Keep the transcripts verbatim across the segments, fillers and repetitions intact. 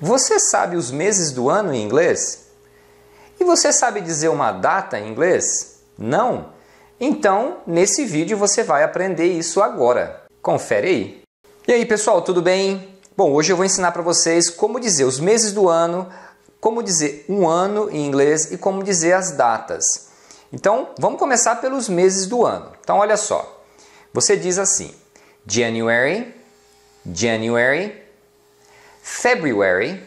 Você sabe os meses do ano em inglês? E você sabe dizer uma data em inglês? Não? Então, nesse vídeo você vai aprender isso agora. Confere aí. E aí, pessoal, tudo bem? Bom, hoje eu vou ensinar para vocês como dizer os meses do ano, como dizer um ano em inglês e como dizer as datas. Então, vamos começar pelos meses do ano. Então, olha só. Você diz assim: January, January, February,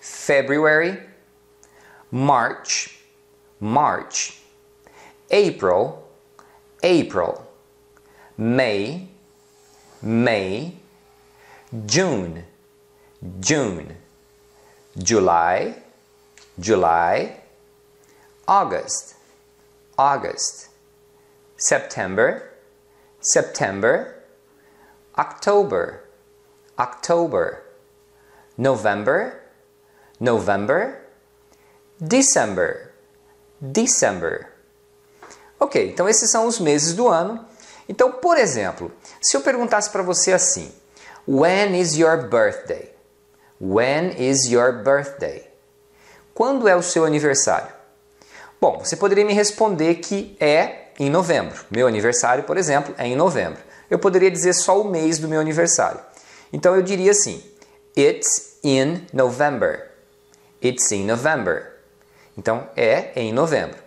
February, March, March, April, April, May, May, June, June, July, July, August, August, September, September, October, October, November, November, December, December. Ok, então esses são os meses do ano. Então, por exemplo, se eu perguntasse para você assim: When is your birthday? When is your birthday? Quando é o seu aniversário? Bom, você poderia me responder que é em novembro. Meu aniversário, por exemplo, é em novembro. Eu poderia dizer só o mês do meu aniversário. Então eu diria assim: It's in November. It's in November. Então é em novembro.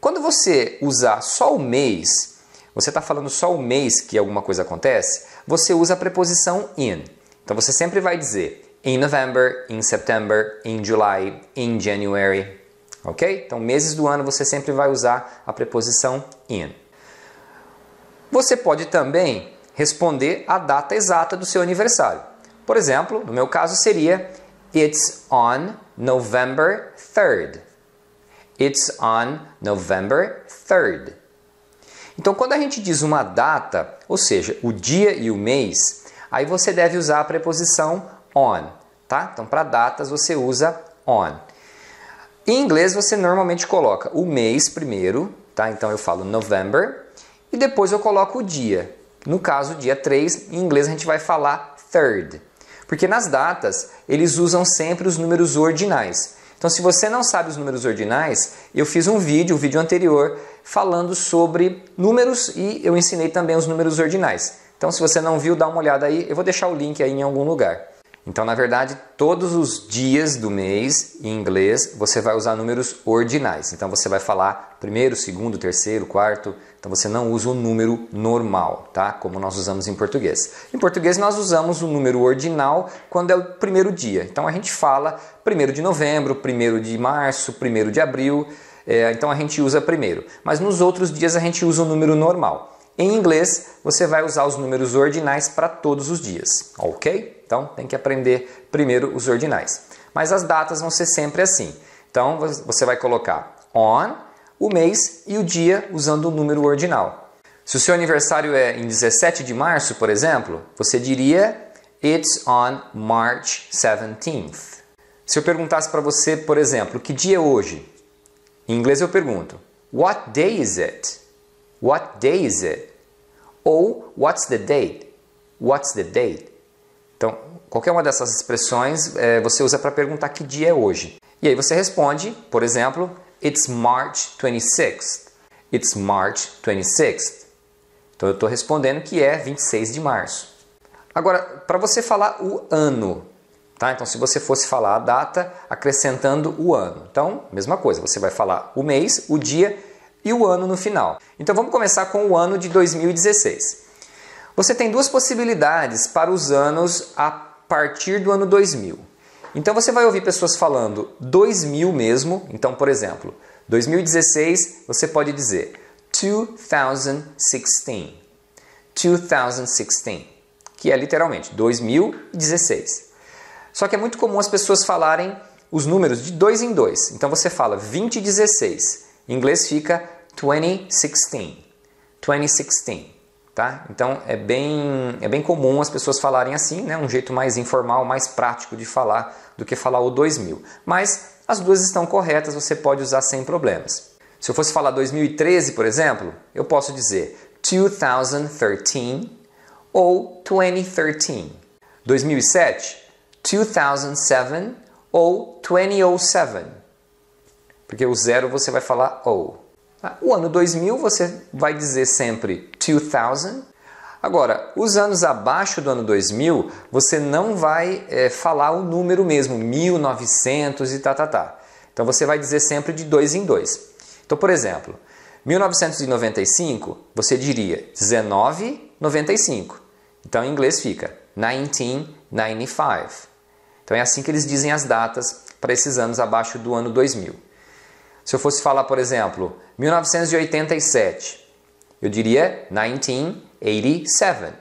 Quando você usar só o mês, você está falando só o mês que alguma coisa acontece, você usa a preposição in. Então você sempre vai dizer in November, in September, in July, in January. Ok? Então, meses do ano você sempre vai usar a preposição in. Você pode também responder a data exata do seu aniversário. Por exemplo, no meu caso seria It's on November third. It's on November third. Então, quando a gente diz uma data, ou seja, o dia e o mês, aí você deve usar a preposição on, tá? Então, para datas você usa on. Em inglês você normalmente coloca o mês primeiro, tá? Então eu falo November e depois eu coloco o dia. No caso, dia três, em inglês a gente vai falar third. Porque nas datas eles usam sempre os números ordinais. Então, se você não sabe os números ordinais, eu fiz um vídeo, um vídeo anterior, falando sobre números e eu ensinei também os números ordinais. Então, se você não viu, dá uma olhada aí. Eu vou deixar o link aí em algum lugar. Então, na verdade, todos os dias do mês, em inglês, você vai usar números ordinais. Então, você vai falar primeiro, segundo, terceiro, quarto. Então, você não usa o número normal, tá? Como nós usamos em português. Em português, nós usamos o número ordinal quando é o primeiro dia. Então, a gente fala primeiro de novembro, primeiro de março, primeiro de abril. É, então, a gente usa primeiro. Mas nos outros dias, a gente usa o número normal. Em inglês, você vai usar os números ordinais para todos os dias, ok? Então, tem que aprender primeiro os ordinais. Mas as datas vão ser sempre assim. Então, você vai colocar on, o mês e o dia usando o número ordinal. Se o seu aniversário é em dezessete de março, por exemplo, você diria It's on March seventeenth. Se eu perguntasse para você, por exemplo, que dia é hoje? Em inglês eu pergunto What day is it? What day is it? Ou, what's the date? What's the date? Então, qualquer uma dessas expressões é, você usa para perguntar que dia é hoje. E aí você responde, por exemplo, It's March twenty-sixth. It's March twenty-sixth. Então, eu estou respondendo que é vinte e seis de março. Agora, para você falar o ano, tá? Então, se você fosse falar a data, acrescentando o ano. Então, mesma coisa, você vai falar o mês, o dia e o ano no final. Então vamos começar com o ano de dois mil e dezesseis. Você tem duas possibilidades para os anos a partir do ano dois mil. Então você vai ouvir pessoas falando dois mil mesmo. Então, por exemplo, dois mil e dezesseis você pode dizer dois mil e dezesseis. dois mil e dezesseis, que é literalmente dois mil e dezesseis. Só que é muito comum as pessoas falarem os números de dois em dois. Então você fala vinte e dezesseis. Em inglês fica dois mil e dezesseis, dois mil e dezesseis, tá? Então é bem, é bem comum as pessoas falarem assim, né? Um jeito mais informal, mais prático de falar do que falar o dois mil. Mas as duas estão corretas, você pode usar sem problemas. Se eu fosse falar dois mil e treze, por exemplo, eu posso dizer dois mil e treze ou dois mil e treze. dois mil e sete, two thousand seven ou twenty oh seven. Porque o zero você vai falar O. O ano dois mil você vai dizer sempre two thousand. Agora, os anos abaixo do ano dois mil, você não vai é, falar o número mesmo, mil e novecentos e tá, tá, tá. Então você vai dizer sempre de dois em dois. Então, por exemplo, mil novecentos e noventa e cinco, você diria dezenove noventa e cinco. Então, em inglês fica nineteen ninety-five. Então, é assim que eles dizem as datas para esses anos abaixo do ano dois mil. Se eu fosse falar, por exemplo, mil novecentos e oitenta e sete, eu diria nineteen eighty-seven.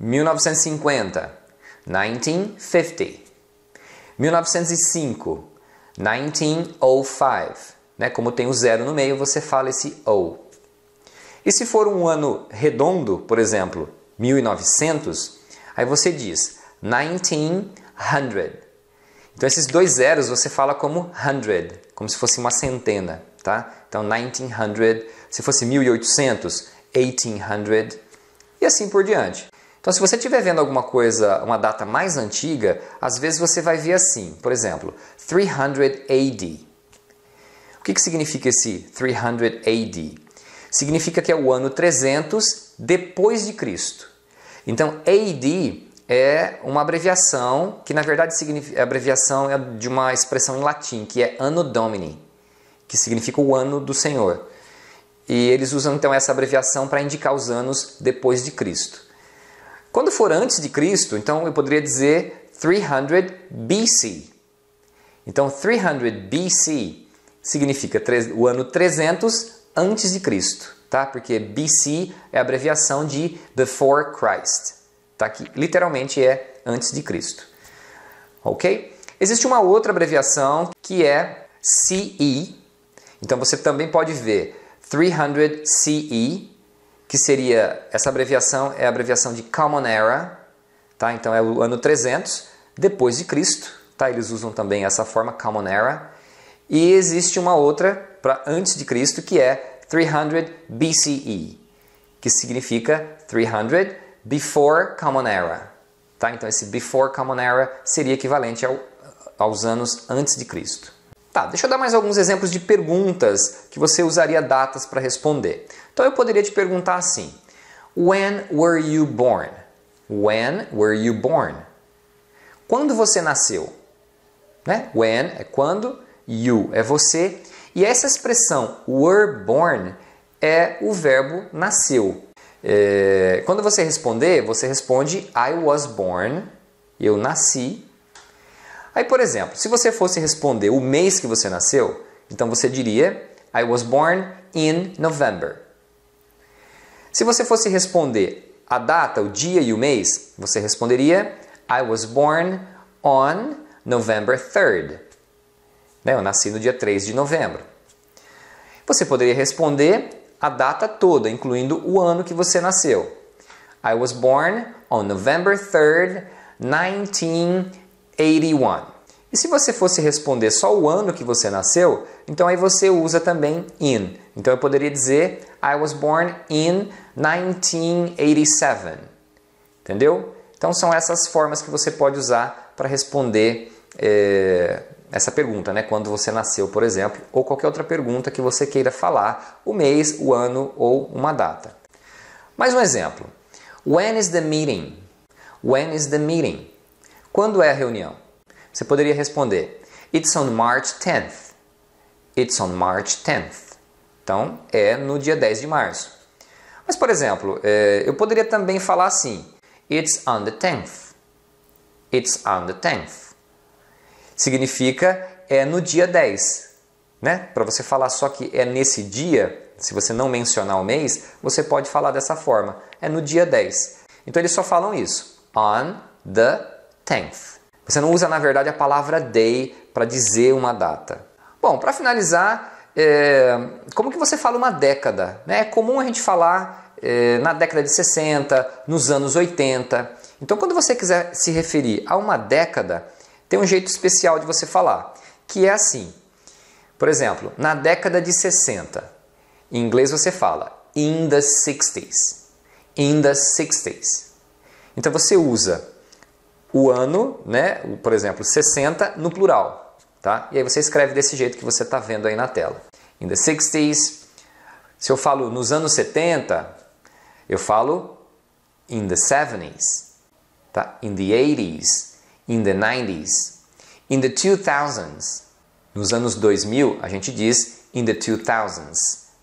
mil novecentos e cinquenta, nineteen fifty. mil novecentos e cinco, nineteen oh five. Né? Como tem o zero no meio, você fala esse O. E se for um ano redondo, por exemplo, mil e novecentos, aí você diz nineteen hundred. Então, esses dois zeros você fala como hundred, como se fosse uma centena, tá? Então, nineteen hundred. Se fosse mil e oitocentos, eighteen hundred. E assim por diante. Então, se você estiver vendo alguma coisa, uma data mais antiga, às vezes você vai ver assim, por exemplo, three hundred A D. O que, que significa esse three hundred A D? Significa que é o ano trezentos depois de Cristo. Então, A D é uma abreviação, que na verdade a abreviação é de uma expressão em latim, que é Anno Domini, que significa o ano do Senhor. E eles usam então essa abreviação para indicar os anos depois de Cristo. Quando for antes de Cristo, então eu poderia dizer three hundred B C. Então three hundred B C significa o ano trezentos antes de Cristo, tá? Porque B C é a abreviação de before Christ, tá? Que literalmente é antes de Cristo. Ok? Existe uma outra abreviação que é C E. Então você também pode ver three hundred C E, que seria, essa abreviação é a abreviação de Common Era, tá? Então é o ano trezentos depois de Cristo, tá? Eles usam também essa forma Common Era. E existe uma outra para antes de Cristo que é three hundred B C E, que significa three hundred Before Common Era, tá? Então esse Before Common Era seria equivalente ao, aos anos antes de Cristo. Tá, deixa eu dar mais alguns exemplos de perguntas que você usaria datas para responder. Então eu poderia te perguntar assim: When were you born? When were you born? Quando você nasceu? Né? When é quando, you é você. E essa expressão were born é o verbo nasceu. É, quando você responder, você responde I was born, eu nasci. Aí, por exemplo, se você fosse responder o mês que você nasceu, então você diria I was born in November. Se você fosse responder a data, o dia e o mês, você responderia I was born on November third. Né? Eu nasci no dia três de novembro. Você poderia responder a data toda, incluindo o ano que você nasceu. I was born on November third, nineteen eighty-one. E se você fosse responder só o ano que você nasceu, então aí você usa também in. Então eu poderia dizer I was born in nineteen eighty-seven. Entendeu? Então são essas formas que você pode usar para responder é, essa pergunta, né? Quando você nasceu, por exemplo, ou qualquer outra pergunta que você queira falar, o mês, o ano ou uma data. Mais um exemplo. When is the meeting? When is the meeting? Quando é a reunião? Você poderia responder It's on March tenth. It's on March tenth. Então, é no dia dez de março. Mas, por exemplo, eu poderia também falar assim It's on the tenth. It's on the tenth. Significa é no dia dez. Né? Para você falar só que é nesse dia, se você não mencionar o mês, você pode falar dessa forma. É no dia dez. Então, eles só falam isso. On the tenth. Você não usa, na verdade, a palavra day para dizer uma data. Bom, para finalizar, é... como que você fala uma década? Né? É comum a gente falar é... na década de sessenta, nos anos oitenta. Então, quando você quiser se referir a uma década, tem um jeito especial de você falar, que é assim. Por exemplo, na década de sessenta, em inglês você fala in the sixties. In the sixties. Então, você usa o ano, né? Por exemplo, sessenta no plural, tá? E aí você escreve desse jeito que você está vendo aí na tela. In the sixties. Se eu falo nos anos setenta, eu falo in the seventies, tá? In the eighties, in the nineties, in the two thousands. Nos anos dois mil, a gente diz in the two thousands,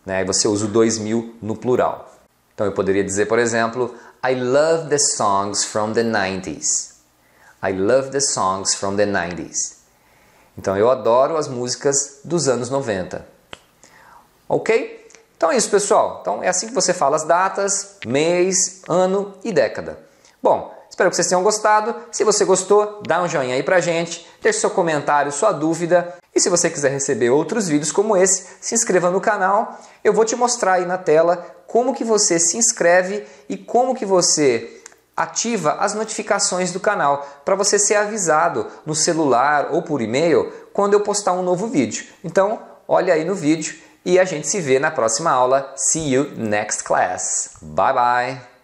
né? Aí você usa o dois mil no plural. Então eu poderia dizer, por exemplo, I love the songs from the nineties. I love the songs from the nineties. Então eu adoro as músicas dos anos noventa. Ok? Então é isso, pessoal. Então é assim que você fala as datas, mês, ano e década. Bom, espero que vocês tenham gostado. Se você gostou, dá um joinha aí pra gente, deixe seu comentário, sua dúvida. E se você quiser receber outros vídeos como esse, se inscreva no canal. Eu vou te mostrar aí na tela como que você se inscreve e como que você ativa as notificações do canal para você ser avisado no celular ou por e-mail quando eu postar um novo vídeo. Então, olha aí no vídeo. E a gente se vê na próxima aula. See you next class. Bye bye!